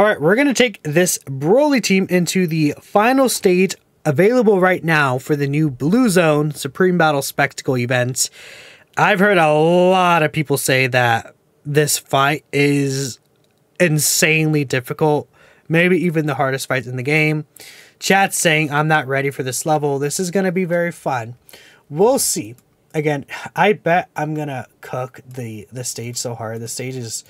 All right, we're going to take this Broly team into the final stage available right now for the new Blue Zone Supreme Battle Spectacle event. I've heard a lot of people say that this fight is insanely difficult, maybe even the hardest fight in the game. Chat's saying, I'm not ready for this level. This is going to be very fun. We'll see. Again, I bet I'm going to cook the stage so hard. The stage is...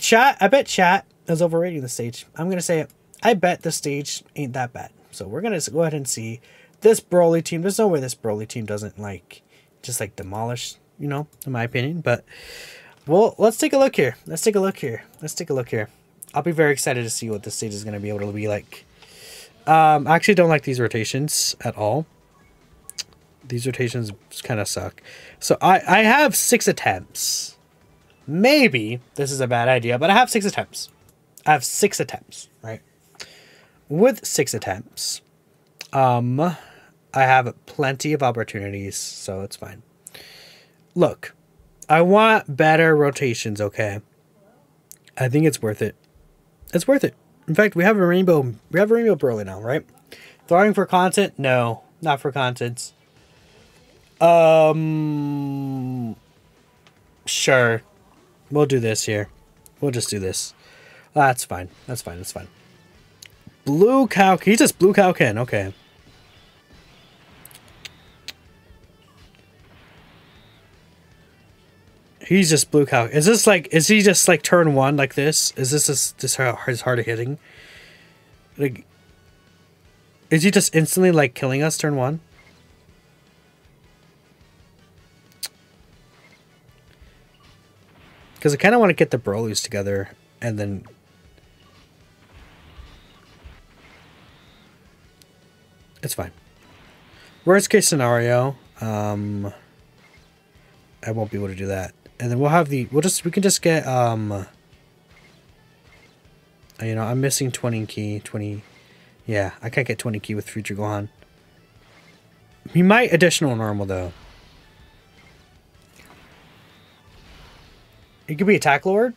Chat, I bet chat is overrating the stage. I'm going to say it. I bet the stage ain't that bad. So we're going to go ahead and see this Broly team. There's no way this Broly team doesn't, like, just, like, demolish, you know, in my opinion. But, well, let's take a look here. Let's take a look here. Let's take a look here. I'll be very excited to see what this stage is going to be able to be like. I actually don't like these rotations at all. These rotations kind of suck. So I have 6 attempts. Maybe this is a bad idea, but I have 6 attempts. I have 6 attempts, right? With 6 attempts, I have plenty of opportunities, so it's fine. Look, I want better rotations, okay? I think it's worth it. It's worth it. In fact, we have a rainbow. We have a rainbow Broly now, right? Throwing for content? No, not for contents. Sure. We'll do this here. We'll just do this. That's fine. That's fine. That's fine. Blue Kaioken. He's just Blue Kaioken. Okay. He's just Blue Kaioken. Is this like... Is he just like turn one like this? Is this his hard hitting? Like... Is he just instantly like killing us turn one? Because I kind of want to get the Brolys together and then... It's fine. Worst case scenario, I won't be able to do that. And then we'll have the... We can just get, You know, I'm missing 20 key. 20... Yeah, I can't get 20 key with Future Gohan. He might additional normal, though. It could be Attack Lord.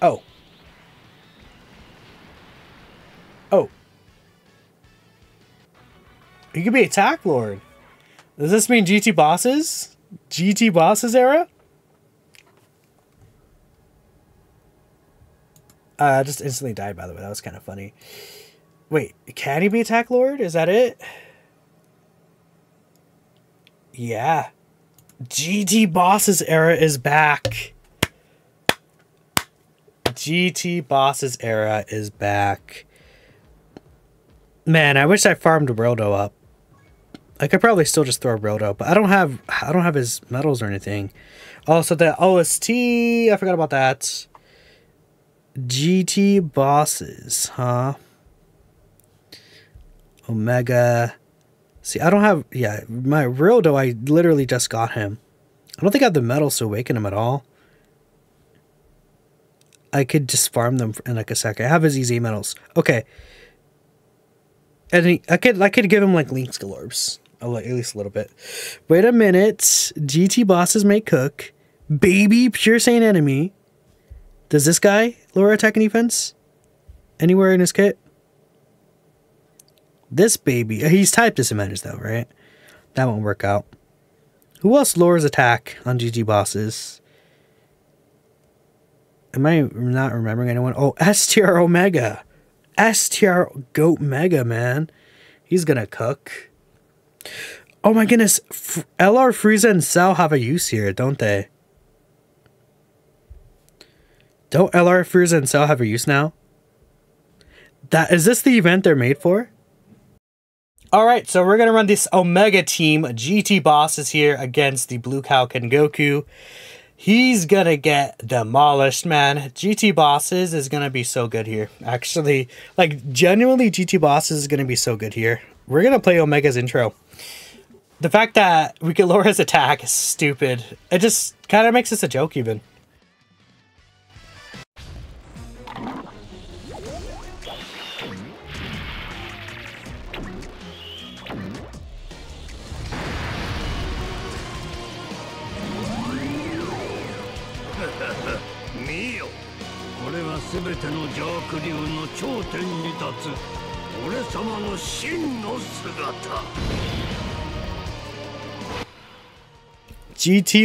Oh. Oh. It could be Attack Lord. Does this mean GT Bosses? GT Bosses era? I just instantly died, by the way. That was kind of funny. Wait, can he be Attack Lord? Is that it? Yeah. GT Bosses era is back. GT Bosses era is back. Man, I wish I farmed Rildo up. I could probably still just throw Rildo, but I don't have his medals or anything. Also, the OST, I forgot about that. GT Bosses, huh? Omega. See, I don't have... Yeah, my Rildo, I literally just got him. I don't think I have the medals to awaken him at all. I could just farm them in like a second. I have his easy medals. Okay. And he, I could give him like Link's Galorbs. At least a little bit. Wait a minute. GT Bosses may cook. Baby, pure sane enemy. Does this guy lower attack and defense? Anywhere in his kit? This baby. He's type disadvantage though, right? That won't work out. Who else lowers attack on GT Bosses? Am I not remembering anyone? Oh, STR Omega. STR Goat Mega, man. He's gonna cook. Oh my goodness. LR Frieza and Cell have a use here, don't they? Don't LR Frieza and Cell have a use now? That is this the event they're made for? Alright, so we're gonna run this Omega team. GT Bosses here against the Blue Kaioken Goku. He's gonna get demolished, man. GT Bosses is gonna be so good here. Actually, like, genuinely, GT Bosses is gonna be so good here. We're gonna play Omega's intro. The fact that we can lower his attack is stupid. It just kind of makes this a joke, even. All GT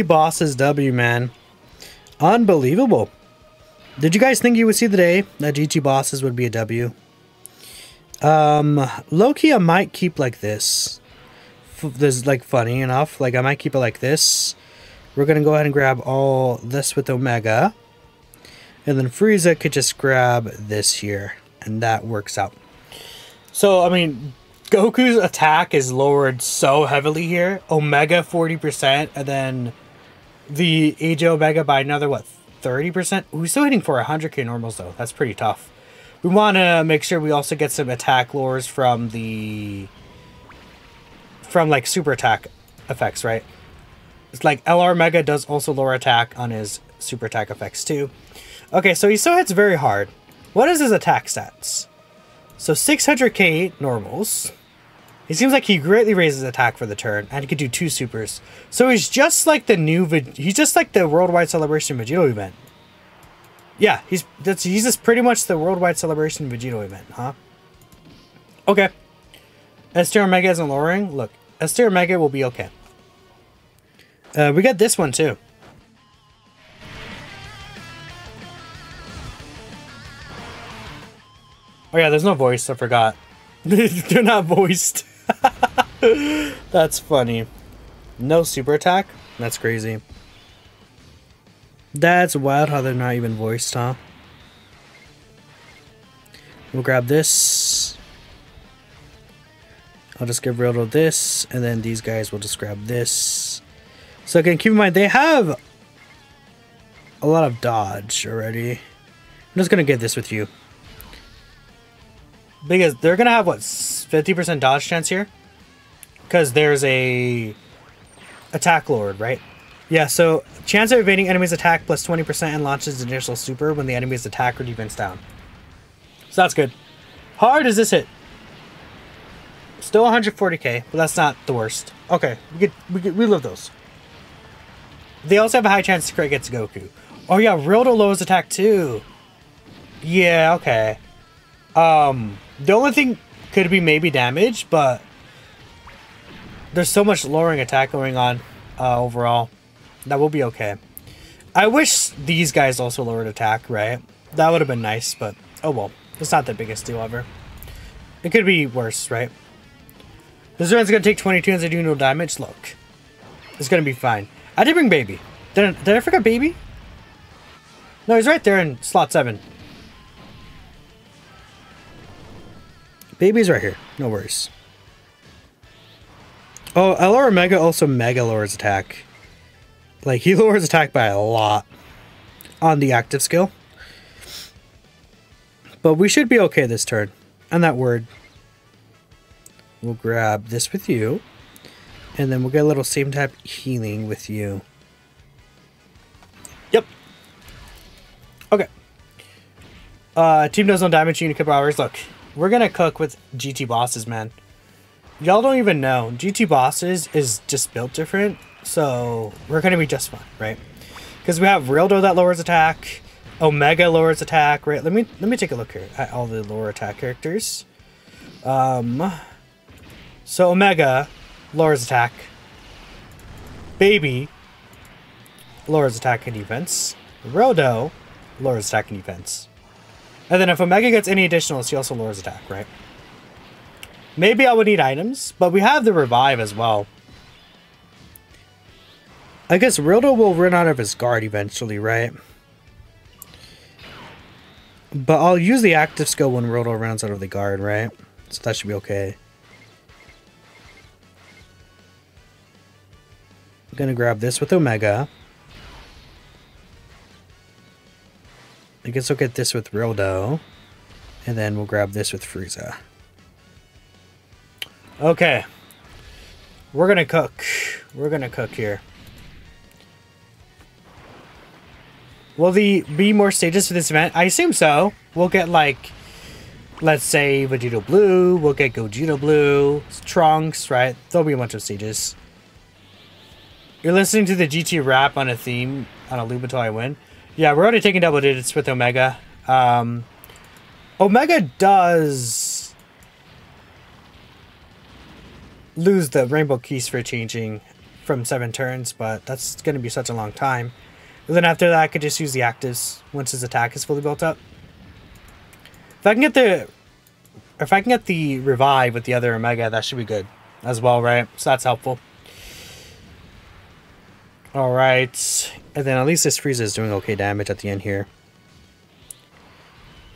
Bosses W, man. Unbelievable. Did you guys think you would see the day that GT Bosses would be a W? Low-key, I might keep like this. This is, like, funny enough. Like, I might keep it like this. We're going to go ahead and grab all this with Omega. And then Frieza could just grab this here. And that works out. So, I mean, Goku's attack is lowered so heavily here. Omega 40%. And then the Age Omega by another, what, 30%? We're still hitting for 100k normals, though. That's pretty tough. We want to make sure we also get some attack lures from the... from like super attack effects, right? It's like LR Mega does also lower attack on his super attack effects too. Okay, so he still hits very hard. What is his attack stats? So 600k normals. It seems like he greatly raises attack for the turn, and he could do 2 supers. So he's just like the new, he's just like the Worldwide Celebration Vegito event. Yeah, he's just pretty much the Worldwide Celebration Vegito event, huh? Okay. S-tier Omega isn't lowering. Look. S-tier Omega will be okay. We got this one too. Oh yeah, there's no voice. I forgot. They're not voiced. That's funny. No super attack? That's crazy. That's wild how they're not even voiced, huh? We'll grab this. I'll just give Rildo this, and then these guys will just grab this. So again, keep in mind, they have a lot of dodge already. I'm just going to get this with you. Because they're going to have, what, 50% dodge chance here? Because there's a attack lord, right? Yeah, so chance of evading enemy's attack plus 20% and launches the initial super when the enemy's attack or defense down. So that's good. How hard does this hit? Still 140k, but that's not the worst. Okay, we love those. They also have a high chance to crit against Goku. Oh yeah, Rildo lowers attack too. Yeah, okay. The only thing could be maybe damage, but there's so much lowering attack going on overall. That will be okay. I wish these guys also lowered attack, right? That would have been nice, but oh well. It's not the biggest deal ever. It could be worse, right? This one's going to take 22 and they do no damage. Look. It's going to be fine. I did bring Baby. Did I forget Baby? No, he's right there in slot 7. Baby's right here. No worries. Oh, LR Omega also mega lowers attack. Like, he lowers attack by a lot on the active skill. But we should be okay this turn. And that word. We'll grab this with you, and then we'll get a little same type healing with you. Yep. Okay. Team does no damage unit couple hours. Look, we're gonna cook with GT Bosses, man. Y'all don't even know GT Bosses is just built different, so we're gonna be just fine, right? Because we have Rildo that lowers attack, Omega lowers attack, right? Let me take a look here at all the lower attack characters. So Omega lowers attack, Baby lowers attack and defense, Rildo lowers attack and defense. And then if Omega gets any additionals, he also lowers attack, right? Maybe I would need items, but we have the revive as well. I guess Rildo will run out of his guard eventually, right? But I'll use the active skill when Rildo runs out of the guard, right? So that should be okay. Gonna grab this with Omega. I guess we'll get this with Rildo, and then we'll grab this with Frieza. Okay, we're gonna cook. We're gonna cook here. Will there be more stages for this event? I assume so. We'll get like, let's say Vegito Blue. We'll get Gogeta Blue, Trunks, right? There'll be a bunch of stages. You're listening to the GT Rap on a theme, on a loop until I win. Yeah, we're already taking double digits with Omega. Omega does lose the rainbow keys for changing from 7 turns, but that's going to be such a long time. And then after that, I could just use the actives once his attack is fully built up. If I can get the revive with the other Omega, that should be good as well, right? So that's helpful. Alright, and then at least this Frieza is doing okay damage at the end here.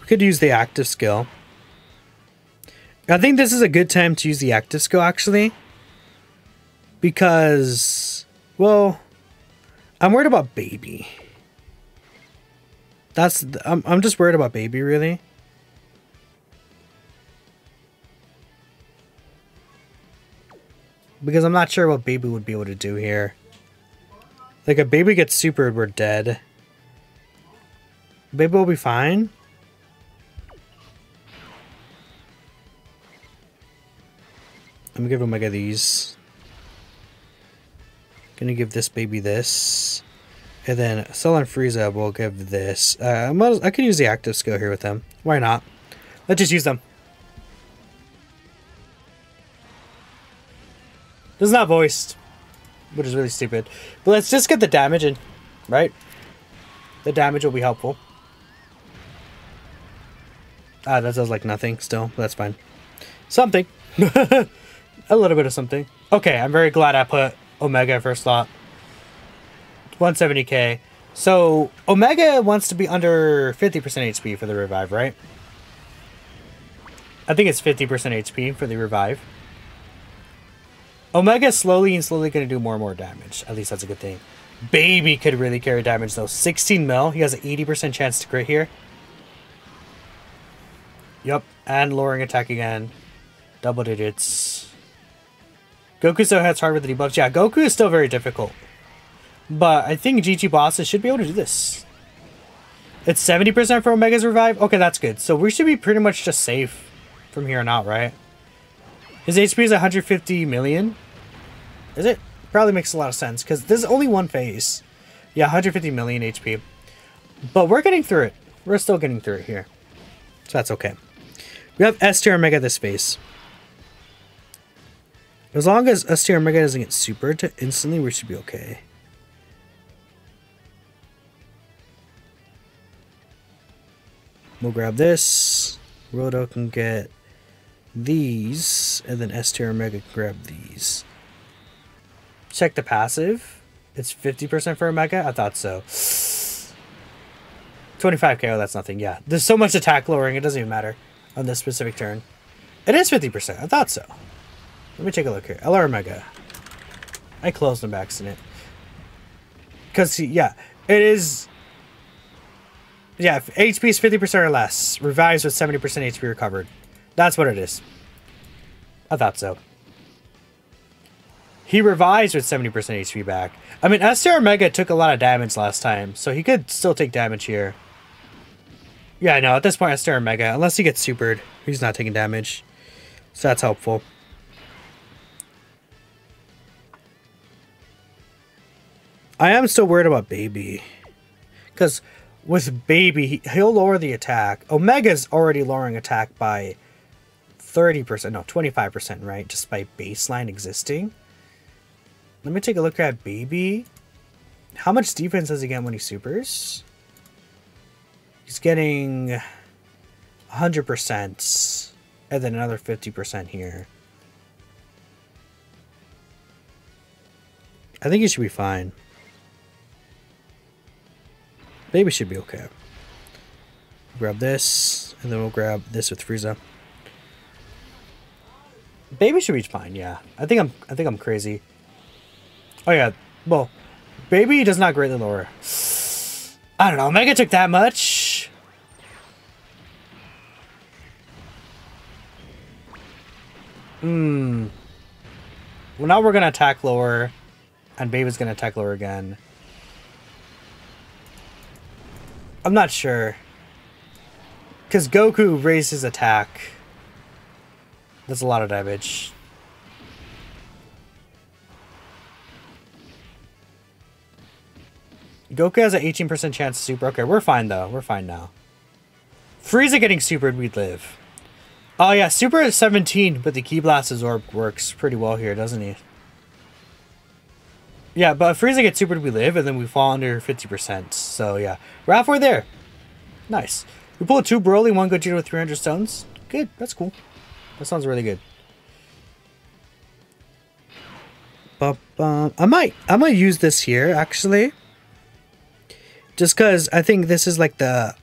We could use the active skill. I think this is a good time to use the active skill, actually. Because, well, I'm worried about Baby. That's, I'm just worried about Baby, really. Because I'm not sure what Baby would be able to do here. Like, if Baby gets supered, we're dead. Baby will be fine. Let me give Omega these. Gonna give this Baby this. And then Cell and Frieza will give this. I can use the active skill here with them. Why not? Let's just use them. This is not voiced, which is really stupid. But let's just get the damage in, right? The damage will be helpful. Ah, that does like nothing still, but that's fine. Something. A little bit of something. Okay, I'm very glad I put Omega first slot. 170k. So, Omega wants to be under 50% HP for the revive, right? I think it's 50% HP for the revive. Omega's slowly and slowly going to do more and more damage. At least that's a good thing. Baby could really carry damage though. 16 mil. He has an 80% chance to crit here. Yup. And lowering attack again. Double digits. Goku still has hard with the debuffs. Yeah, Goku is still very difficult. But I think GT Bosses should be able to do this. It's 70% for Omega's revive. Okay, that's good. So we should be pretty much just safe from here on out, right? His HP is 150 million. Is it? Probably makes a lot of sense because there's only one phase. Yeah, 150 million HP. But we're getting through it. We're still getting through it here. So that's okay. We have S tier Omega this phase. As long as S tier Omega doesn't get supered instantly, we should be okay. We'll grab this. Worldo can get these, and then S tier Omega can grab these. Check the passive. It's 50% for Omega? I thought so. 25k, oh, that's nothing. Yeah, there's so much attack lowering, it doesn't even matter on this specific turn. It is 50%, I thought so. Let me take a look here. LR Omega. I closed him by accident. Because, yeah, it is... Yeah, HP is 50% or less. Revives with 70% HP recovered. That's what it is. I thought so. He revives with 70% HP back. I mean, S tier Omega took a lot of damage last time, so he could still take damage here. Yeah, I know. At this point, S tier Omega, unless he gets supered, he's not taking damage. So that's helpful. I am still worried about Baby. Because with Baby, he'll lower the attack. Omega's already lowering attack by 30%, no, 25%, right? Just by baseline existing. Let me take a look at Baby. How much defense does he get when he supers? He's getting 100% and then another 50% here. I think he should be fine. Baby should be okay. Grab this, and then we'll grab this with Frieza. Baby should be fine, yeah. I think I'm crazy. Oh yeah, well, Baby does not greatly lower. I don't know, Omega took that much. Well, now we're gonna attack lower, and Baby's gonna attack lower again. I'm not sure. Because Goku raised his attack. That's a lot of damage. Goku has an 18% chance to super. Okay, we're fine though. We're fine now. Frieza getting supered, we'd live. Oh yeah, super is 17, but the Ki Blast's orb works pretty well here, doesn't he? Yeah, but if Frieza gets supered, we live, and then we fall under 50%. So yeah, we're halfway there. Nice. We pull a 2 Broly, 1 Gogeta with 300 stones. Good, that's cool. That sounds really good. I might use this here, actually. Just because I think this is like the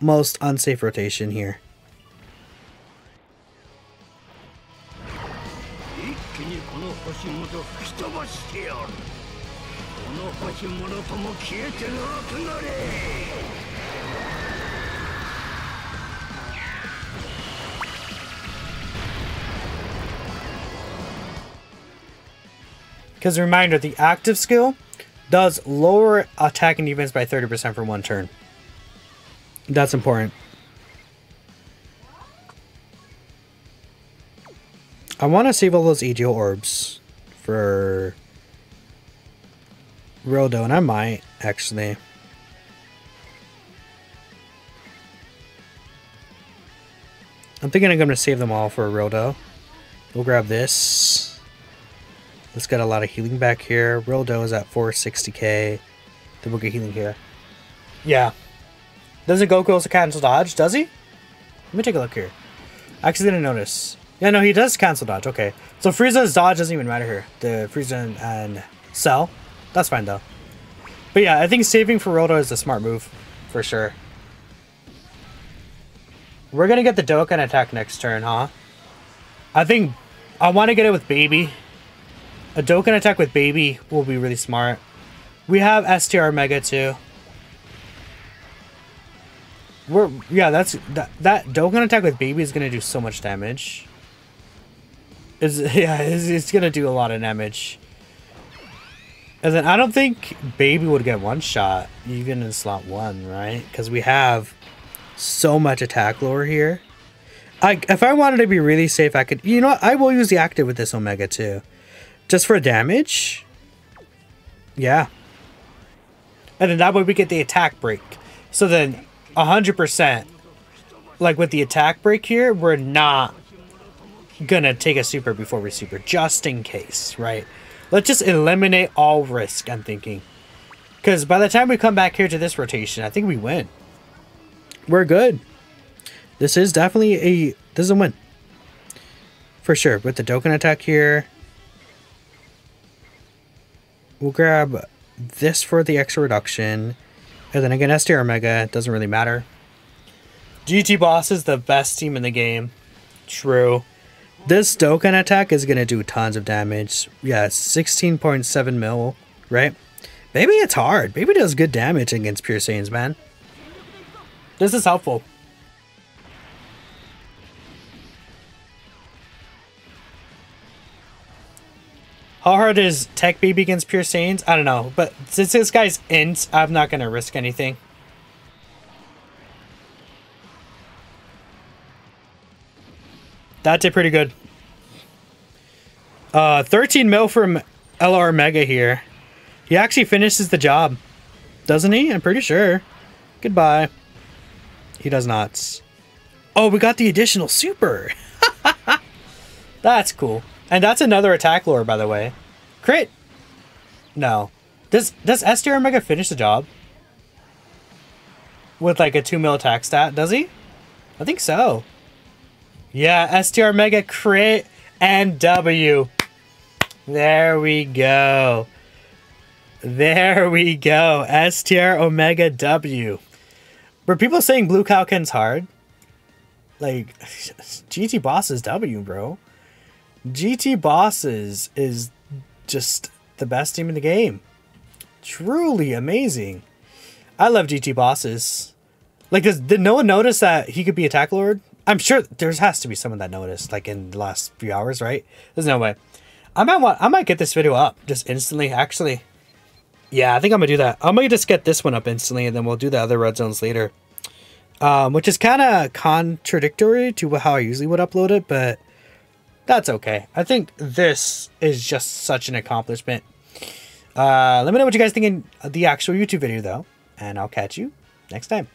most unsafe rotation here. Because reminder, the active skill does lower attack and defense by 30% for 1 turn. That's important. I want to save all those EGO orbs for Worldo, and I might actually. I'm thinking I'm going to save them all for Worldo. We'll grab this. Let's get a lot of healing back here. Rildo is at 460k. Then we'll get healing here. Yeah. Doesn't Goku also cancel dodge? Does he? Let me take a look here. I actually didn't notice. Yeah, no, he does cancel dodge. Okay. So Frieza's dodge doesn't even matter here. The Frieza and Cell. That's fine, though. But yeah, I think saving for Rildo is a smart move. For sure. We're going to get the Dokkan attack next turn, huh? I think I want to get it with Baby. A Dokkan attack with Baby will be really smart. We have STR Mega too. That Dokkan attack with Baby is gonna do so much damage. It's gonna do a lot of damage. And then I don't think Baby would get one shot even in slot 1, right? Because we have so much attack lore here. If I wanted to be really safe, I could. You know what? I will use the active with this Omega too. Just for damage? Yeah. And then that way we get the attack break. So then 100%. Like with the attack break here, we're not gonna take a super before we super. Just in case, right? Let's just eliminate all risk, I'm thinking. Because by the time we come back here to this rotation, I think we win. We're good. This is definitely a win. For sure. With the Dokkan attack here. We'll grab this for the extra reduction. And then again, STR Omega. It doesn't really matter. GT Boss is the best team in the game. True. This Dokkan attack is going to do tons of damage. Yeah, 16.7 mil, right? Maybe it's hard. Maybe it does good damage against Pure Saiyans, man. This is helpful. How hard is Tech Baby against Pure Saiyans? I don't know, but since this guy's int, I'm not going to risk anything. That did pretty good. 13 mil from LR Mega here. He actually finishes the job, doesn't he? I'm pretty sure. Goodbye. He does not. Oh, we got the additional super. That's cool. And that's another attack lore, by the way. Crit! No. Does STR Omega finish the job? With like a 2 mil attack stat, does he? I think so. Yeah, STR Omega crit and W. There we go. There we go. STR Omega W. Were people saying Blue Kaioken's hard? Like, GT Bosses W, bro. GT Bosses is just the best team in the game. Truly amazing. I love GT Bosses. Like, did no one notice that he could be attack lord? I'm sure there has to be someone that noticed, like, in the last few hours, right? There's no way. I might get this video up just instantly, actually. Yeah, I think I'm going to do that. I might just get this one up instantly, and then we'll do the other red zones later. Which is kind of contradictory to how I usually would upload it, but that's okay. I think this is just such an accomplishment. Let me know what you guys think in the actual YouTube video, though. And I'll catch you next time.